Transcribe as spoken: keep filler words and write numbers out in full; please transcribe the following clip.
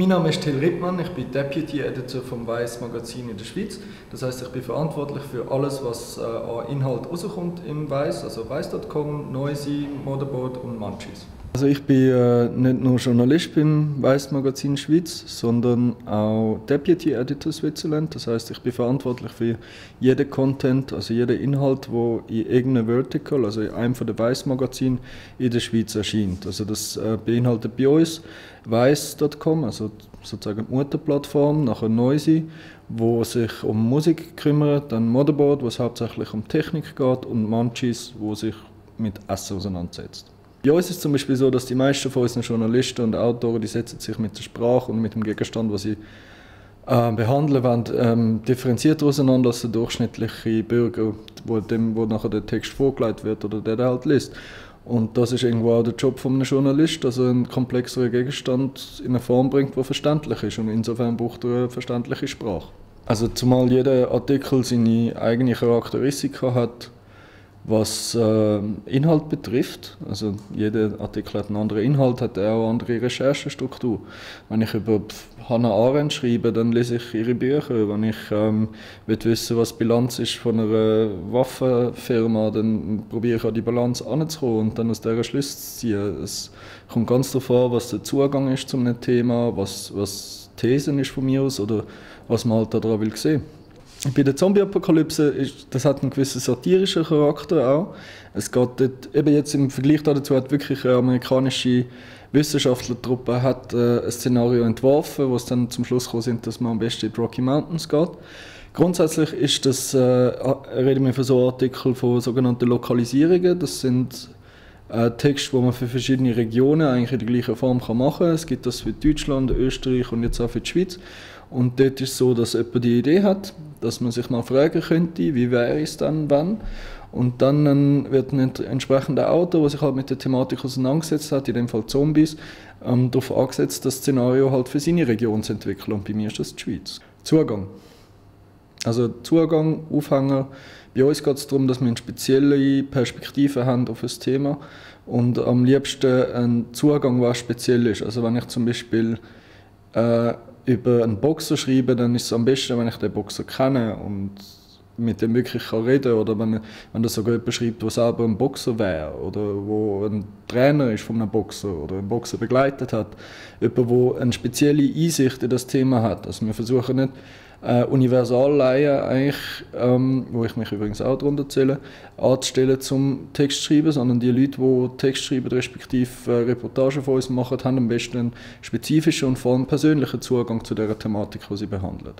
Mein Name ist Till Rippmann, ich bin Deputy Editor vom Vice Magazin in der Schweiz. Das heisst, ich bin verantwortlich für alles, was äh, an Inhalt rauskommt im Vice, also Vice Punkt com, Noisey, Motherboard und Munchies. Also ich bin äh, nicht nur Journalist beim Vice Magazin Schweiz, sondern auch Deputy Editor Switzerland. Das heisst, ich bin verantwortlich für jeden Content, also jeden Inhalt, der in irgendeinem Vertical, also in einem von den Vice Magazinen in der Schweiz erscheint. Also das äh, beinhaltet bei uns Vice Punkt com, also sozusagen die Mutterplattform, nachher Noisey, wo sich um Musik kümmert, dann Motherboard, wo es hauptsächlich um Technik geht, und Munchies, wo sich mit Essen auseinandersetzt. Bei uns ist es zum Beispiel so, dass die meisten von unseren Journalisten und Autoren, die setzen sich mit der Sprache und mit dem Gegenstand, den sie äh, behandeln wollen, ähm, differenziert auseinander als der durchschnittliche Bürger, wo dem, wo nachher der Text vorgelegt wird oder der, der halt liest. Und das ist irgendwo auch der Job eines Journalisten, dass er einen komplexeren Gegenstand in eine Form bringt, die verständlich ist, und insofern braucht er eine verständliche Sprache. Also zumal jeder Artikel seine eigene Charakteristika hat, was äh, Inhalt betrifft. Also jeder Artikel hat einen anderen Inhalt, hat auch eine andere Recherchestruktur. Wenn ich über Hannah Arendt schreibe, dann lese ich ihre Bücher. Wenn ich ähm, will wissen, was die Bilanz ist von einer Waffenfirma, dann probiere ich an die Bilanz heranzukommen und dann aus dieser Schlüsse zu ziehen. Es kommt ganz darauf an, was der Zugang ist zu einem Thema, was, was Thesen ist von mir aus oder was man halt daran will sehen. Bei der Zombie-Apokalypse, das hat einen gewissen satirischen Charakter auch. Es geht dort, eben jetzt im Vergleich dazu, hat wirklich eine amerikanische Wissenschaftlertruppe hat, äh, ein Szenario entworfen, wo es dann zum Schluss gekommen sind, dass man am besten in die Rocky Mountains geht. Grundsätzlich ist das, äh, reden wir von so Artikeln von sogenannten Lokalisierungen. Das sind äh, Texte, die man für verschiedene Regionen eigentlich in der gleichen Form kann machen kann. Es gibt das für Deutschland, Österreich und jetzt auch für die Schweiz. Und dort ist es so, dass jemand die Idee hat, dass man sich mal fragen könnte, wie wäre es dann, wenn. Und dann wird ein entsprechender Autor, der sich halt mit der Thematik auseinandergesetzt hat, in dem Fall Zombies, ähm, darauf angesetzt, das Szenario halt für seine Region zu entwickeln. Und bei mir ist das die Schweiz. Zugang. Also Zugang, Aufhänger. Bei uns geht es darum, dass wir eine spezielle Perspektive haben auf ein Thema und am liebsten einen Zugang, der speziell ist. Also wenn ich zum Beispiel äh, über einen Boxer schreiben, dann ist es am besten, wenn ich den Boxer kenne und mit dem wirklich reden kann. Oder wenn, wenn das sogar jemand schreibt, der selber ein Boxer wäre oder wo ein Trainer ist von einem Boxer oder einen Boxer begleitet hat. Jemand, der eine spezielle Einsicht in das Thema hat. Also wir versuchen nicht, äh, Universalleihen eigentlich, ähm, wo ich mich übrigens auch darunter zähle, anzustellen zum Text schreiben, sondern die Leute, die Text schreiben, respektive äh, Reportagen von uns machen, haben am besten einen spezifischen und vor allem persönlichen Zugang zu der Thematik, die sie behandeln.